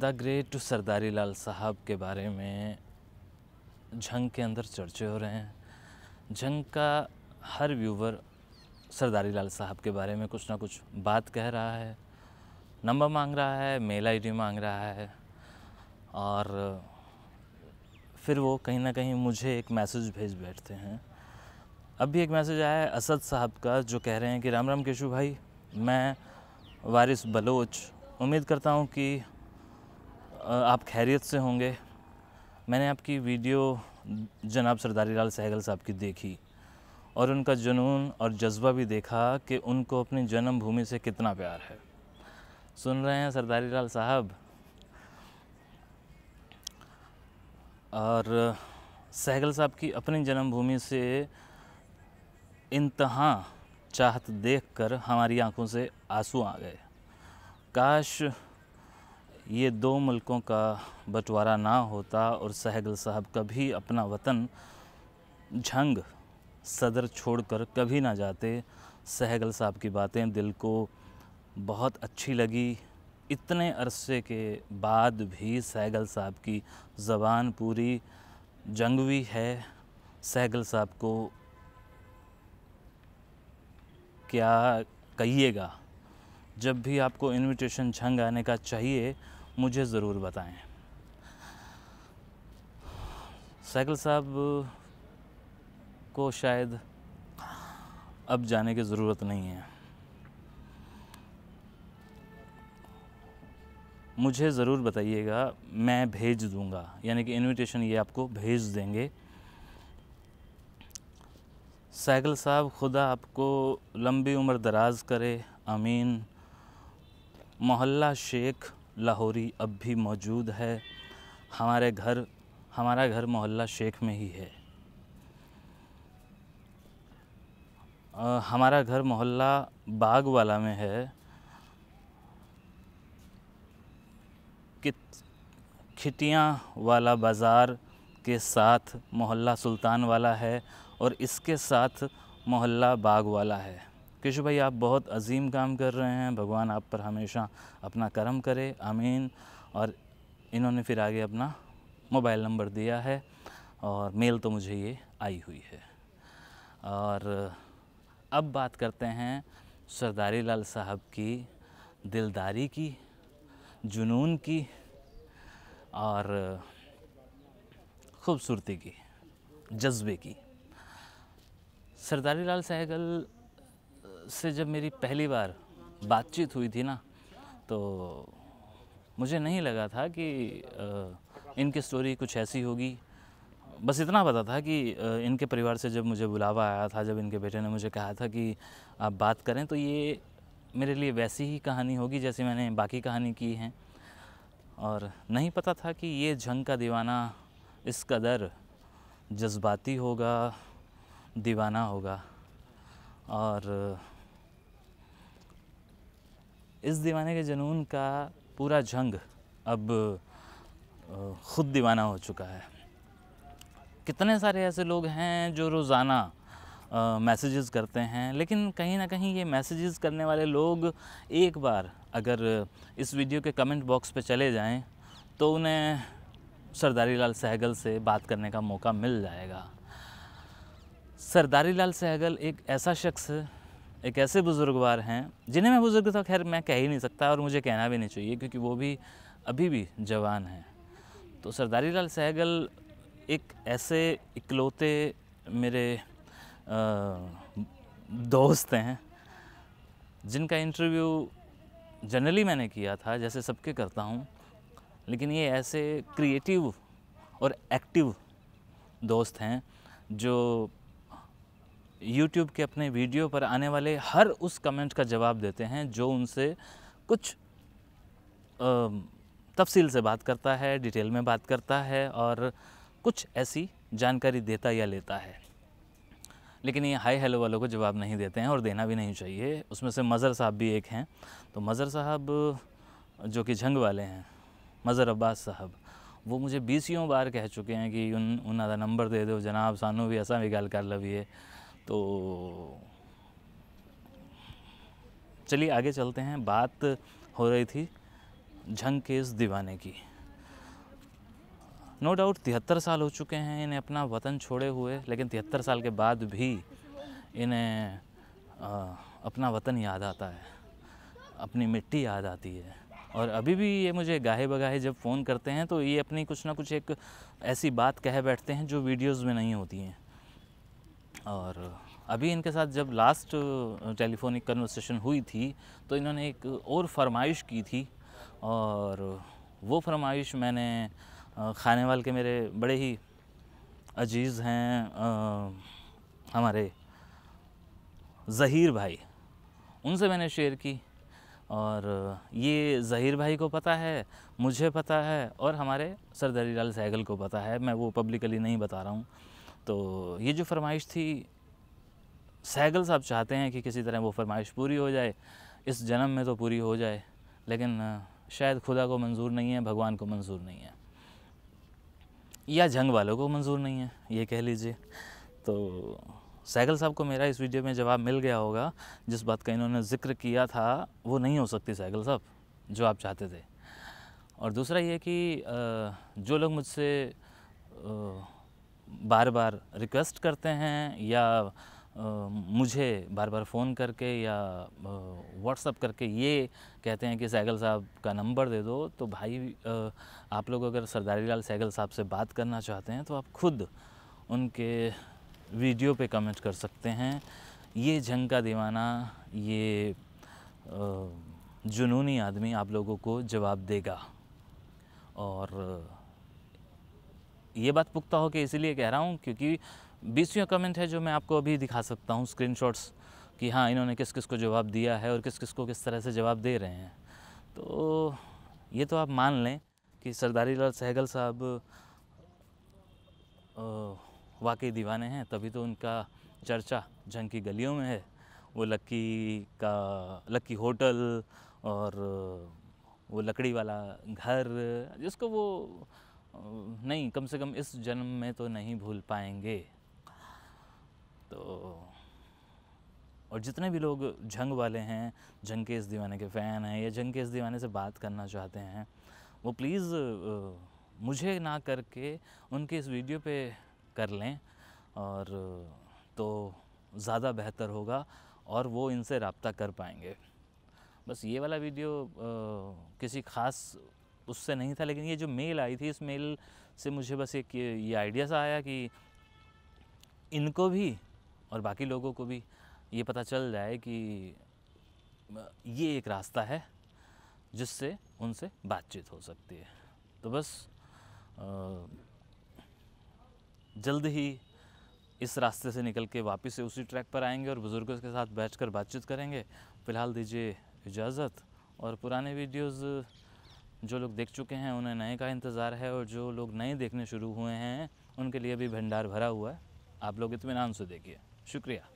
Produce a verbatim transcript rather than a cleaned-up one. The great सरदारी लाल साहब के बारे में झंग के अंदर चर्चे हो रहे हैं। झंग का हर व्यूवर सरदारी लाल साहब के बारे में कुछ ना कुछ बात कह रहा है, नंबर मांग रहा है, मेल आईडी मांग रहा है, और फिर वो कहीं ना कहीं मुझे एक मैसेज भेज बैठते हैं। अब भी एक मैसेज आया है असद साहब का, जो कह रहे हैं कि राम राम केशु भाई, मैं वारिस बलोच, उम्मीद करता हूं कि आप खैरियत से होंगे। मैंने आपकी वीडियो जनाब सरदारी लाल सहगल साहब की देखी और उनका जुनून और जज्बा भी देखा कि उनको अपनी जन्मभूमि से कितना प्यार है। सुन रहे हैं सरदारी लाल साहब, और सहगल साहब की अपनी जन्मभूमि से इंतहा चाहत देखकर हमारी आंखों से आंसू आ गए। काश ये दो मुल्कों का बंटवारा ना होता और सहगल साहब कभी अपना वतन झंग सदर छोड़कर कभी ना जाते। सहगल साहब की बातें दिल को बहुत अच्छी लगी। इतने अरसे के बाद भी सहगल साहब की ज़बान पूरी जंगवी है। सहगल साहब को क्या कहिएगा, जब भी आपको इनविटेशन झंग आने का चाहिए मुझे ज़रूर बताएं। सहगल साहब को शायद अब जाने की ज़रूरत नहीं है। मुझे ज़रूर बताइएगा, मैं भेज दूंगा, यानी कि इनविटेशन ये आपको भेज देंगे। सहगल साहब, खुदा आपको लंबी उम्र दराज करे, आमीन। मोहल्ला शेख लाहौरी अब भी मौजूद है। हमारे घर, हमारा घर मोहल्ला शेख में ही है। आ, हमारा घर मोहल्ला बाग वाला में है। खिटियाँ वाला बाज़ार के साथ मोहल्ला सुल्तान वाला है और इसके साथ मोहल्ला बाग वाला है। केशु भाई, आप बहुत अजीम काम कर रहे हैं, भगवान आप पर हमेशा अपना करम करे, आमीन। और इन्होंने फिर आगे अपना मोबाइल नंबर दिया है और मेल तो मुझे ये आई हुई है। और अब बात करते हैं सरदारी लाल साहब की दिलदारी की, जुनून की और ख़ूबसूरती की, जज्बे की। सरदारी लाल सहगल से जब मेरी पहली बार बातचीत हुई थी ना, तो मुझे नहीं लगा था कि इनकी स्टोरी कुछ ऐसी होगी। बस इतना पता था कि इनके परिवार से जब मुझे बुलावा आया था, जब इनके बेटे ने मुझे कहा था कि आप बात करें, तो ये मेरे लिए वैसी ही कहानी होगी जैसी मैंने बाकी कहानी की है। और नहीं पता था कि ये झंग का दीवाना इस कदर जज्बाती होगा, दीवाना होगा। और इस दीवाने के जुनून का पूरा झंग अब ख़ुद दीवाना हो चुका है। कितने सारे ऐसे लोग हैं जो रोज़ाना मैसेजेस करते हैं, लेकिन कहीं ना कहीं ये मैसेजेस करने वाले लोग एक बार अगर इस वीडियो के कमेंट बॉक्स पे चले जाएं तो उन्हें सरदारी लाल सहगल से बात करने का मौका मिल जाएगा। सरदारी लाल सहगल एक ऐसा शख्स, एक ऐसे बुज़ुर्गवार हैं जिन्हें मैं बुज़ुर्ग तो खैर मैं कह ही नहीं सकता और मुझे कहना भी नहीं चाहिए क्योंकि वो भी अभी भी जवान हैं। तो सरदारी लाल सहगल एक ऐसे इकलौते मेरे आ, दोस्त हैं जिनका इंटरव्यू जनरली मैंने किया था, जैसे सबके करता हूँ, लेकिन ये ऐसे क्रिएटिव और एक्टिव दोस्त हैं जो यूट्यूब के अपने वीडियो पर आने वाले हर उस कमेंट का जवाब देते हैं जो उनसे कुछ तफसील से बात करता है, डिटेल में बात करता है और कुछ ऐसी जानकारी देता या लेता है। लेकिन ये हाई हेलो वालों को जवाब नहीं देते हैं और देना भी नहीं चाहिए। उसमें से मज़र साहब भी एक हैं। तो मज़र साहब जो कि झंग वाले हैं, मज़र अब्बास साहब, वो मुझे बीसियों बार कह चुके हैं कि उन उन्हों का नंबर दे दो जनाब, सानू भी ऐसा भी गल कर लवीए। तो चलिए आगे चलते हैं। बात हो रही थी झंग के इस दीवाने की। नो डाउट तिहत्तर साल हो चुके हैं इन्हें अपना वतन छोड़े हुए, लेकिन तिहत्तर साल के बाद भी इन्हें आ, अपना वतन याद आता है, अपनी मिट्टी याद आती है। और अभी भी ये मुझे गाहे बगाहे जब फ़ोन करते हैं तो ये अपनी कुछ ना कुछ एक ऐसी बात कह बैठते हैं जो वीडियोस में नहीं होती हैं। और अभी इनके साथ जब लास्ट टेलीफोनिक कन्वर्सेशन हुई थी तो इन्होंने एक और फरमाइश की थी, और वो फरमाइश मैंने खानेवाल के मेरे बड़े ही अजीज़ हैं आ, हमारे ज़हीर भाई, उनसे मैंने शेयर की। और ये ज़हीर भाई को पता है, मुझे पता है, और हमारे सरदारी लाल सहगल को पता है, मैं वो पब्लिकली नहीं बता रहा हूँ। तो ये जो फरमाइश थी, सहगल साहब चाहते हैं कि किसी तरह वो फरमाइश पूरी हो जाए, इस जन्म में तो पूरी हो जाए, लेकिन शायद खुदा को मंजूर नहीं है, भगवान को मंजूर नहीं है, या जंग वालों को मंजूर नहीं है, ये कह लीजिए। तो सहगल साहब को मेरा इस वीडियो में जवाब मिल गया होगा। जिस बात का इन्होंने ज़िक्र किया था वो नहीं हो सकती सहगल साहब, जो आप चाहते थे। और दूसरा ये कि जो लोग मुझसे बार बार रिक्वेस्ट करते हैं या मुझे बार बार फ़ोन करके या व्हाट्सअप करके ये कहते हैं कि सहगल साहब का नंबर दे दो, तो भाई आप लोग अगर सरदारी लाल सहगल साहब से बात करना चाहते हैं तो आप खुद उनके वीडियो पे कमेंट कर सकते हैं। ये झंग का दीवाना, ये जुनूनी आदमी आप लोगों को जवाब देगा। और ये बात पुख्ता हो के इसीलिए कह रहा हूँ क्योंकि बीसियों कमेंट है जो मैं आपको अभी दिखा सकता हूँ स्क्रीनशॉट्स, कि हाँ इन्होंने किस किस को जवाब दिया है और किस किस को किस तरह से जवाब दे रहे हैं। तो ये तो आप मान लें कि सरदारी लाल सहगल साहब वाकई दीवाने हैं, तभी तो उनका चर्चा झंग की गलियों में है। वो लक्की का लक्की होटल और वो लकड़ी वाला घर, जिसको वो नहीं, कम से कम इस जन्म में तो नहीं भूल पाएंगे। तो और जितने भी लोग झंग वाले हैं, झंग के इस दीवाने के फ़ैन हैं या झंग के इस दीवाने से बात करना चाहते हैं, वो प्लीज़ मुझे ना करके उनके इस वीडियो पे कर लें, और तो ज़्यादा बेहतर होगा और वो इनसे रब्ता कर पाएंगे। बस ये वाला वीडियो आ, किसी ख़ास उससे नहीं था, लेकिन ये जो मेल आई थी, इस मेल से मुझे बस एक ये आइडिया सा आया कि इनको भी और बाकी लोगों को भी ये पता चल जाए कि ये एक रास्ता है जिससे उनसे बातचीत हो सकती है। तो बस आ, जल्द ही इस रास्ते से निकल के वापस से उसी ट्रैक पर आएंगे और बुज़ुर्गों के साथ बैठकर बातचीत करेंगे। फ़िलहाल दीजिए इजाज़त, और पुराने वीडियोस जो लोग देख चुके हैं उन्हें नए का इंतज़ार है, और जो लोग नए देखने शुरू हुए हैं उनके लिए भी भंडार भरा हुआ है। आप लोग इत्मीनान से देखिए। शुक्रिया।